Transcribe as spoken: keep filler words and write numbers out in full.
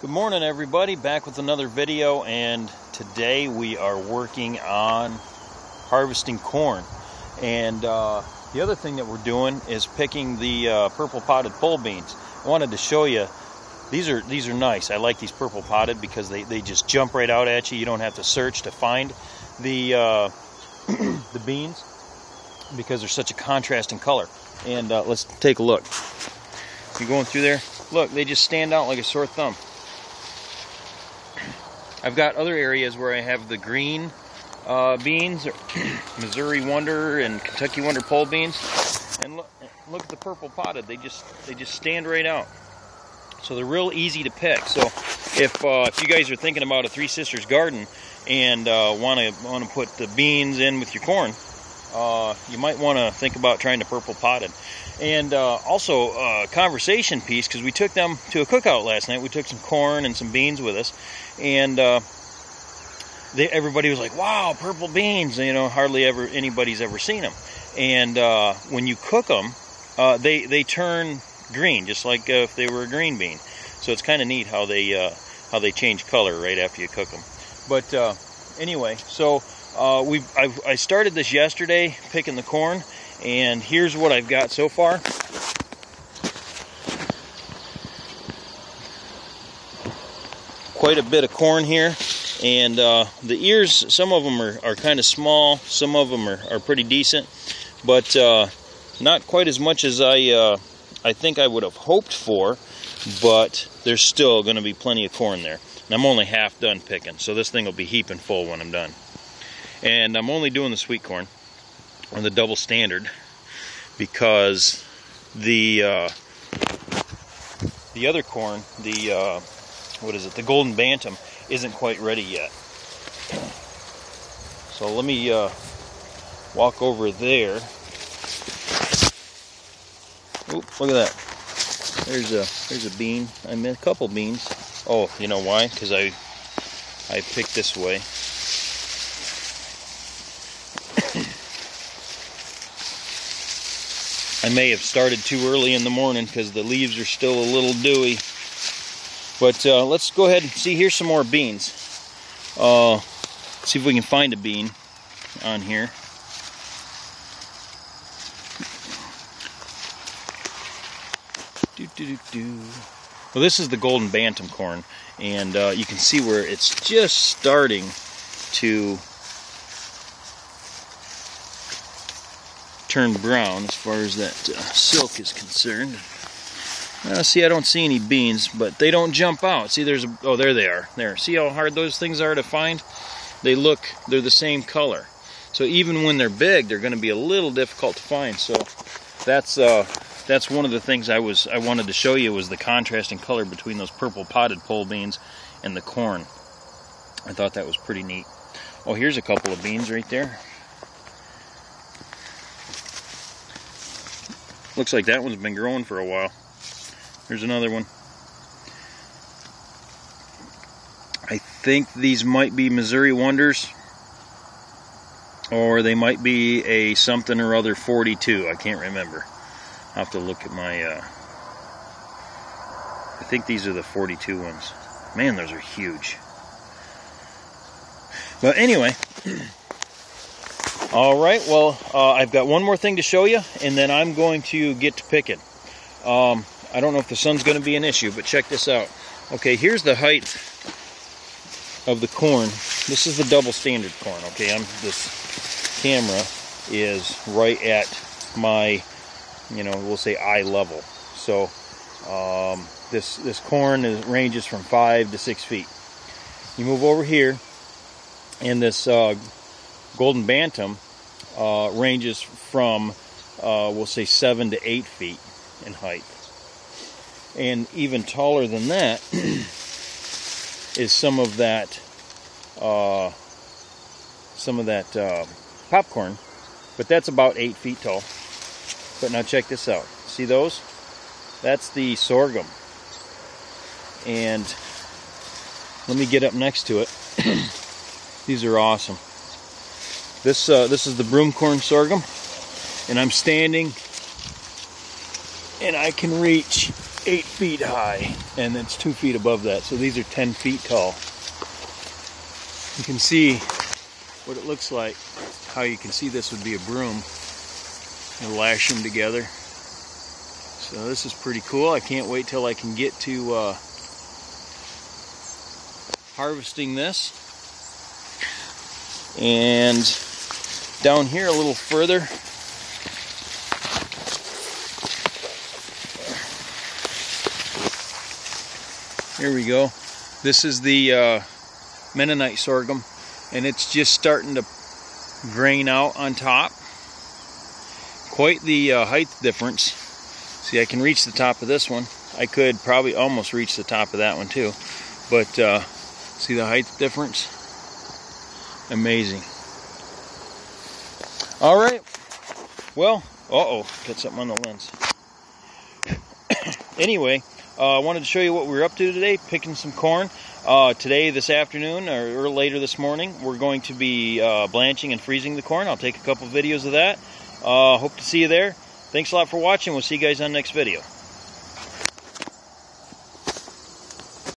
Good morning, everybody. Back with another video, and today we are working on harvesting corn. And uh, the other thing that we're doing is picking the uh, purple potted pole beans. I wanted to show you these are these are nice. I like these purple potted because they they just jump right out at you. You don't have to search to find the uh, the beans because they're such a contrast in color. And uh, let's take a look. You're going through there. Look, they just stand out like a sore thumb. I've got other areas where I have the green uh, beans, Missouri Wonder and Kentucky Wonder pole beans, and look, look at the purple potted. They just they just stand right out. So they're real easy to pick. So if uh, if you guys are thinking about a Three Sisters garden and uh, want to want to put the beans in with your corn, uh, you might want to think about trying the purple potted. And uh, also a uh, conversation piece, because we took them to a cookout last night. We took some corn and some beans with us, and uh, they, everybody was like, wow, purple beans, you know, hardly ever anybody's ever seen them. And uh, when you cook them, uh, they, they turn green, just like uh, if they were a green bean. So it's kind of neat how they, uh, how they change color right after you cook them. But uh, anyway, so uh, we've, I've, I started this yesterday, picking the corn. And here's what I've got so far. Quite a bit of corn here. And uh, the ears, some of them are, are kind of small. Some of them are, are pretty decent. But uh, not quite as much as I, uh, I think I would have hoped for. But there's still going to be plenty of corn there. And I'm only half done picking. So this thing will be heaping full when I'm done. And I'm only doing the sweet corn. On the double standard, because the uh, the other corn, the uh, what is it, the Golden Bantam, isn't quite ready yet. So let me uh, walk over there. Oop, look at that. There's a there's a bean. I mean, a couple beans. Oh, you know why? Because I I picked this way. I may have started too early in the morning because the leaves are still a little dewy. But uh, let's go ahead and see. Here's some more beans. Uh, see if we can find a bean on here. Do, do, do, do. Well, this is the Golden Bantam corn. And uh, you can see where it's just starting to turn brown as far as that uh, silk is concerned. Uh, see, I don't see any beans, but they don't jump out. See, there's a, oh, there they are. There. See how hard those things are to find? They look, they're the same color. So even when they're big, they're going to be a little difficult to find. So that's uh, that's one of the things I was I wanted to show you, was the contrast in color between those purple potted pole beans and the corn. I thought that was pretty neat. Oh, here's a couple of beans right there. Looks like that one's been growing for a while. Here's another one. I think these might be Missouri Wonders, or they might be a something or other forty-two. I can't remember. I'll have to look at my... Uh, I think these are the forty-two ones. Man, those are huge. But anyway... All right, well, uh, I've got one more thing to show you, and then I'm going to get to picking. Um, I don't know if the sun's going to be an issue, but check this out. Okay, here's the height of the corn. This is the double standard corn, okay? I'm, this camera is right at my, you know, we'll say eye level. So um, this, this corn is, ranges from five to six feet. You move over here, and this... Uh, Golden Bantam uh, ranges from, uh, we'll say, seven to eight feet in height. And even taller than that is some of that, uh, some of that uh, popcorn. But that's about eight feet tall. But now check this out. See those? That's the sorghum. And let me get up next to it. These are awesome. This, uh, this is the broom corn sorghum, and I'm standing, and I can reach eight feet high, and it's two feet above that, so these are ten feet tall. You can see what it looks like, how you can see this would be a broom, and lash them together. So this is pretty cool. I can't wait till I can get to uh, harvesting this. And down here a little further, here we go. This is the uh, Mennonite sorghum, and it's just starting to grain out on top. Quite the uh, height difference. See, I can reach the top of this one. I could probably almost reach the top of that one too, but uh, see the height difference? Amazing. All right, well, uh-oh, got something on the lens. Anyway, uh, I wanted to show you what we were up to today, picking some corn. Uh, today, this afternoon, or, or later this morning, we're going to be uh, blanching and freezing the corn. I'll take a couple videos of that. Uh, hope to see you there. Thanks a lot for watching. We'll see you guys on the next video.